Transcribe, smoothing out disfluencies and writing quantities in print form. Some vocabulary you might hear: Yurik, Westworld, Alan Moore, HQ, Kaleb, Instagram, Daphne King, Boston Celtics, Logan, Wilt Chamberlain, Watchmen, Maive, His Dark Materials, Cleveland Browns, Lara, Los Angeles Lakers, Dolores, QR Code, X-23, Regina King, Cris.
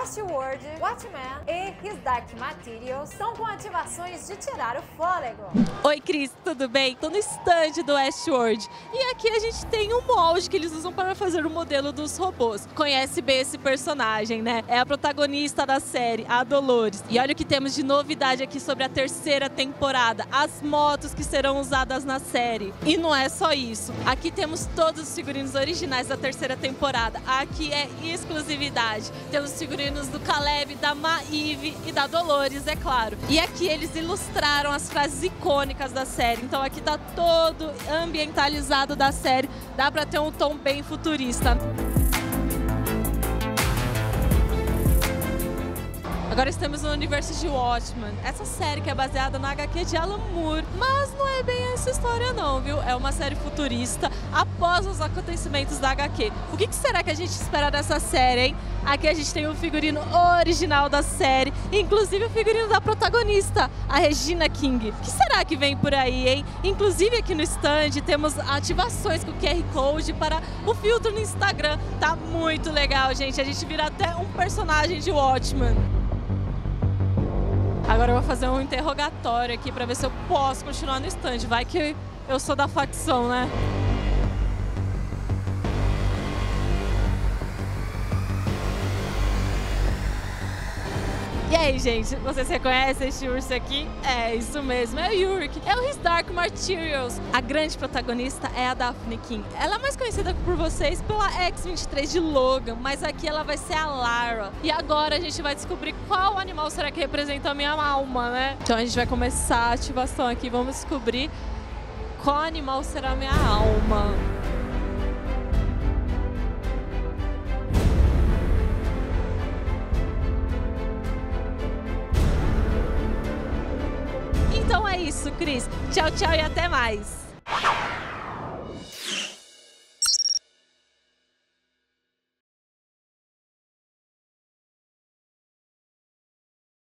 Westworld, Watchmen e His Dark Materials estão com ativações de tirar o fôlego. Oi, Cris, tudo bem? Tô no stand do Westworld e aqui a gente tem um molde que eles usam para fazer o modelo dos robôs. Conhece bem esse personagem, né? É a protagonista da série, a Dolores. E olha o que temos de novidade aqui sobre a terceira temporada, as motos que serão usadas na série. E não é só isso. Aqui temos todos os figurinos originais da terceira temporada. Aqui é exclusividade. Temos figurinos do Kaleb, da Maive e da Dolores, é claro. E aqui eles ilustraram as frases icônicas da série. Então aqui tá todo ambientalizado da série. Dá pra ter um tom bem futurista. Agora estamos no universo de Watchmen, essa série que é baseada na HQ de Alan Moore, mas não é bem essa história não, viu? É uma série futurista após os acontecimentos da HQ. O que será que a gente espera dessa série, hein? Aqui a gente tem o figurino original da série, inclusive o figurino da protagonista, a Regina King. O que será que vem por aí, hein? Inclusive aqui no stand temos ativações com QR Code para o filtro no Instagram. Tá muito legal, gente. A gente vira até um personagem de Watchmen. Agora eu vou fazer um interrogatório aqui para ver se eu posso continuar no stand. Vai que eu sou da facção, né? E aí, gente, vocês reconhecem este urso aqui? É isso mesmo, é o Yurik, é o His Dark Materials. A grande protagonista é a Daphne King. Ela é mais conhecida por vocês pela X-23 de Logan, mas aqui ela vai ser a Lara. E agora a gente vai descobrir qual animal será que representa a minha alma, né? Então a gente vai começar a ativação aqui, vamos descobrir qual animal será a minha alma. Então é isso, Cris. Tchau, tchau e até mais.